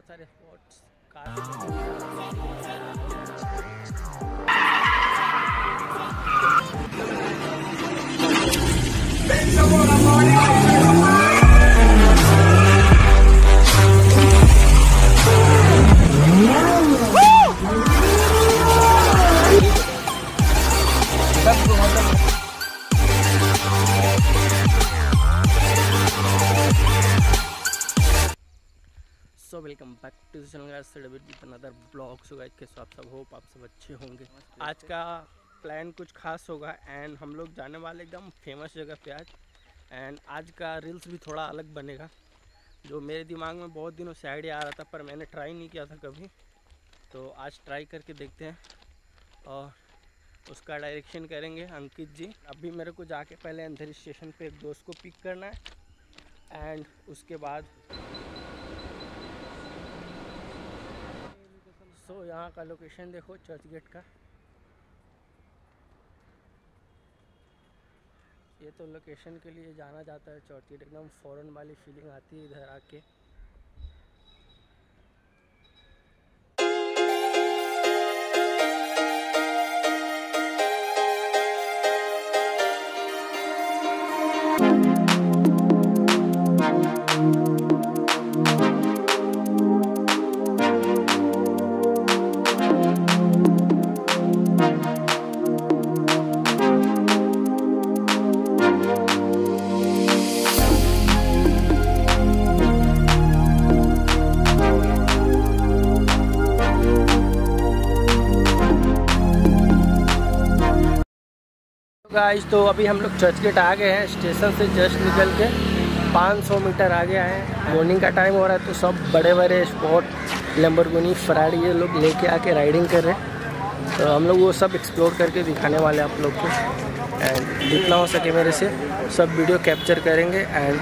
बहुत सारे spots welcome back to channel with another blog. So guys कैसे आप सब, होप आप सब अच्छे होंगे। आज का प्लान कुछ खास होगा एंड हम लोग जाने वाले एकदम फेमस जगह पे आज। एंड आज का रील्स भी थोड़ा अलग बनेगा, जो मेरे दिमाग में बहुत दिनों से आइडिया आ रहा था पर मैंने ट्राई नहीं किया था कभी, तो आज ट्राई करके देखते हैं और उसका डायरेक्शन करेंगे अंकित जी। अभी मेरे को जाके पहले अंधेरी स्टेशन पर एक दोस्त को पिक करना है एंड उसके बाद तो यहाँ का लोकेशन देखो चर्च गेट का, ये तो लोकेशन के लिए जाना जाता है चर्च गेट। एकदम फॉरेन वाली फीलिंग आती है इधर आके। गाइस तो अभी हम लोग चर्च गेट आ गए हैं, स्टेशन से जस्ट निकल के 500 मीटर आगे आए हैं। मॉर्निंग का टाइम हो रहा है तो सब बड़े बड़े स्पॉट लैम्बोर्गिनी, फेरारी ये लोग लेके आके राइडिंग कर रहे हैं, तो हम लोग वो सब एक्सप्लोर करके दिखाने वाले हैं आप लोग को। एंड जितना हो सके मेरे से सब वीडियो कैप्चर करेंगे। एंड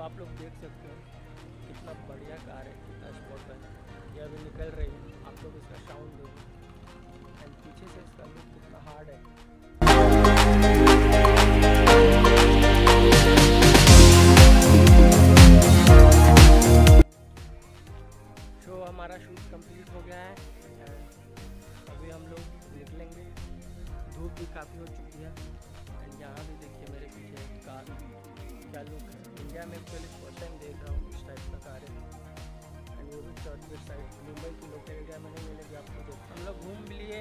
आप लोग देख सकते हो कितना बढ़िया कार है, कितना स्पॉट बना है। ये अभी निकल रही है, आप लोग इसका साउंड देखो एंड पीछे से इसका लुक कितना हार्ड है। मुंबई की लोकेलिटी मैंने मिलेगी आपको, तो हम लोग घूम भी लिए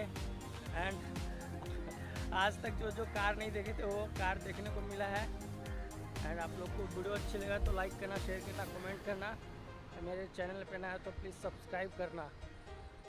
एंड आज तक जो कार नहीं देखे थे वो कार देखने को मिला है। एंड आप लोग को वीडियो अच्छी लगा तो लाइक करना, शेयर करना, कमेंट करना। मेरे चैनल पे नया है तो प्लीज़ सब्सक्राइब करना।